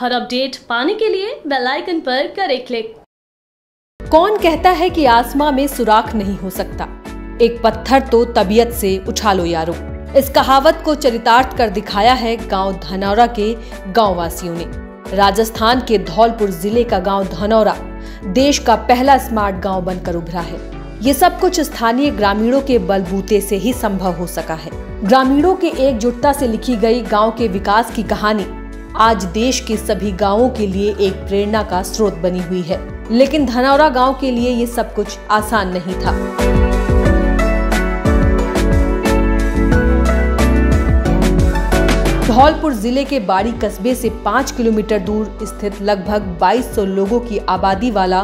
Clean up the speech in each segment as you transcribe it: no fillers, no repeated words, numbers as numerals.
हर update पाने के लिए बेल आइकन पर करें क्लिक। कौन कहता है कि आसमां में सुराख नहीं हो सकता, एक पत्थर तो तबीयत से उछालो यारो। इस कहावत को चरितार्थ कर दिखाया है गांव धनौरा के गाँव वासियों ने। राजस्थान के धौलपुर जिले का गाँव धनौरा देश का पहला स्मार्ट गाँव बनकर उभरा है। ये सब कुछ स्थानीय ग्रामीणों के बलबूते से ही संभव हो सका है। ग्रामीणों के एकजुटता से लिखी गई गांव के विकास की कहानी आज देश के सभी गांवों के लिए एक प्रेरणा का स्रोत बनी हुई है। लेकिन धनौरा गांव के लिए ये सब कुछ आसान नहीं था। धौलपुर जिले के बाड़ी कस्बे से 5 किलोमीटर दूर स्थित लगभग 2200 लोगों की आबादी वाला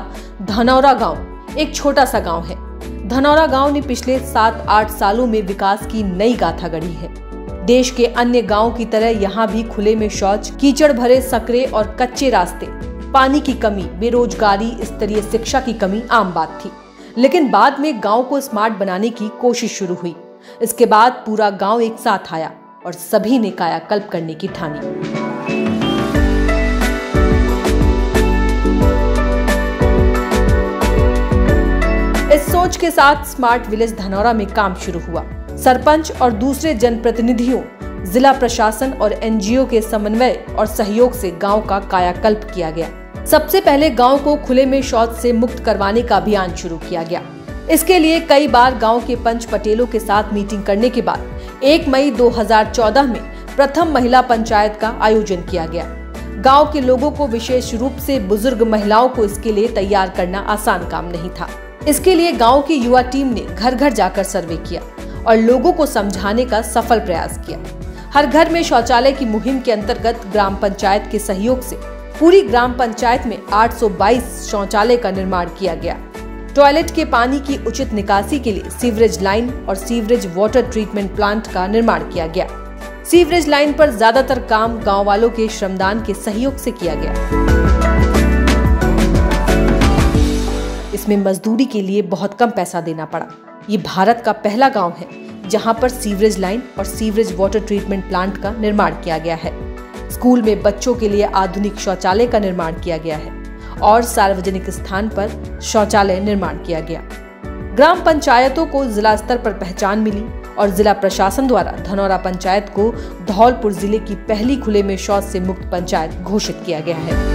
धनौरा गांव एक छोटा सा गांव है। धनौरा गांव ने पिछले 7-8 सालों में विकास की नई गाथा गढ़ी है। देश के अन्य गांवों की तरह यहां भी खुले में शौच, कीचड़ भरे सकरे और कच्चे रास्ते, पानी की कमी, बेरोजगारी, स्तरीय शिक्षा की कमी आम बात थी। लेकिन बाद में गांव को स्मार्ट बनाने की कोशिश शुरू हुई। इसके बाद पूरा गांव एक साथ आया और सभी ने कायाकल्प करने की ठानी। इस सोच के साथ स्मार्ट विलेज धनौरा में काम शुरू हुआ। सरपंच और दूसरे जनप्रतिनिधियों, जिला प्रशासन और एनजीओ के समन्वय और सहयोग से गांव का कायाकल्प किया गया। सबसे पहले गांव को खुले में शौच से मुक्त करवाने का अभियान शुरू किया गया। इसके लिए कई बार गांव के पंच पटेलों के साथ मीटिंग करने के बाद 1 मई 2014 में प्रथम महिला पंचायत का आयोजन किया गया। गाँव के लोगों को, विशेष रूप से बुजुर्ग महिलाओं को, इसके लिए तैयार करना आसान काम नहीं था। इसके लिए गांव की युवा टीम ने घर घर जाकर सर्वे किया और लोगों को समझाने का सफल प्रयास किया। हर घर में शौचालय की मुहिम के अंतर्गत ग्राम पंचायत के सहयोग से पूरी ग्राम पंचायत में 822 शौचालय का निर्माण किया गया। टॉयलेट के पानी की उचित निकासी के लिए सीवरेज लाइन और सीवरेज वाटर ट्रीटमेंट प्लांट का निर्माण किया गया। सीवरेज लाइन पर ज्यादातर काम गाँव वालों के श्रमदान के सहयोग से किया गया। इसमें मजदूरी के लिए बहुत कम पैसा देना पड़ा। ये भारत का पहला गांव है जहां पर सीवरेज लाइन और सीवरेज वाटर ट्रीटमेंट प्लांट का निर्माण किया गया है। स्कूल में बच्चों के लिए आधुनिक शौचालय का निर्माण किया गया है और सार्वजनिक स्थान पर शौचालय निर्माण किया गया। ग्राम पंचायतों को जिला स्तर पर पहचान मिली और जिला प्रशासन द्वारा धनौरा पंचायत को धौलपुर जिले की पहली खुले में शौच से मुक्त पंचायत घोषित किया गया है।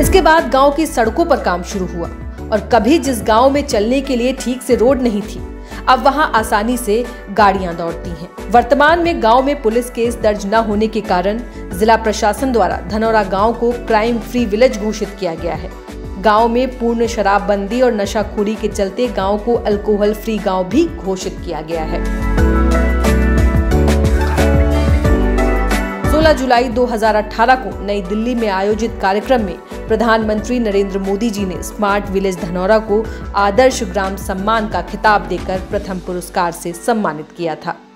इसके बाद गांव की सड़कों पर काम शुरू हुआ और कभी जिस गांव में चलने के लिए ठीक से रोड नहीं थी, अब वहां आसानी से गाड़ियां दौड़ती हैं। वर्तमान में गांव में पुलिस केस दर्ज न होने के कारण जिला प्रशासन द्वारा धनौरा गांव को क्राइम फ्री विलेज घोषित किया गया है। गांव में पूर्ण शराबबंदी और नशाखोरी के चलते गाँव को अल्कोहल फ्री गाँव भी घोषित किया गया है। 16 जुलाई 2018 को नई दिल्ली में आयोजित कार्यक्रम में प्रधानमंत्री नरेंद्र मोदी जी ने स्मार्ट विलेज धनौरा को आदर्श ग्राम सम्मान का खिताब देकर प्रथम पुरस्कार से सम्मानित किया था।